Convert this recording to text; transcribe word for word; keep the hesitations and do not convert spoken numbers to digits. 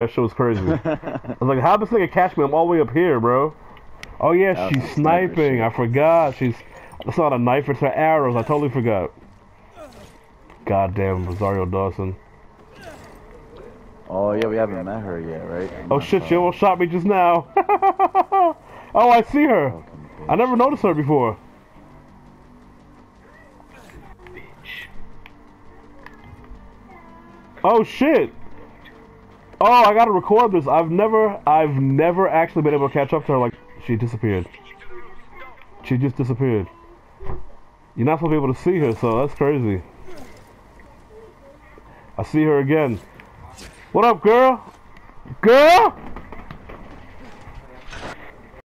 That shit was crazy. I was like, how this nigga catch me? I'm all the way up here, bro. Oh yeah, oh, she's sniping. I forgot. She's. It's not a knife, it's her arrows. I totally forgot. Goddamn, Rosario Dawson. Oh yeah, we haven't met her yet, right? I'm oh shit, she almost shot me just now. Oh, I see her. Oh, I never noticed her before. Oh shit. Oh, I gotta record this. I've never, I've never actually been able to catch up to her. Like, she disappeared. She just disappeared. You're not supposed to be able to see her, so that's crazy. I see her again. What up, girl? Girl?